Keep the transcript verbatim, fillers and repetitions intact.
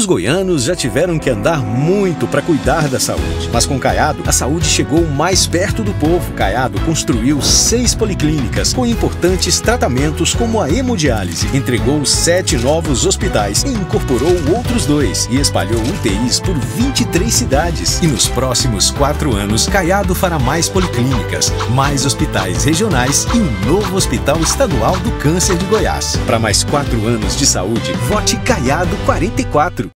Os goianos já tiveram que andar muito para cuidar da saúde, mas com Caiado, a saúde chegou mais perto do povo. Caiado construiu seis policlínicas com importantes tratamentos como a hemodiálise, entregou sete novos hospitais e incorporou outros dois e espalhou U T Is por vinte e três cidades. E nos próximos quatro anos, Caiado fará mais policlínicas, mais hospitais regionais e um novo Hospital Estadual do Câncer de Goiás. Para mais quatro anos de saúde, vote Caiado quarenta e quatro.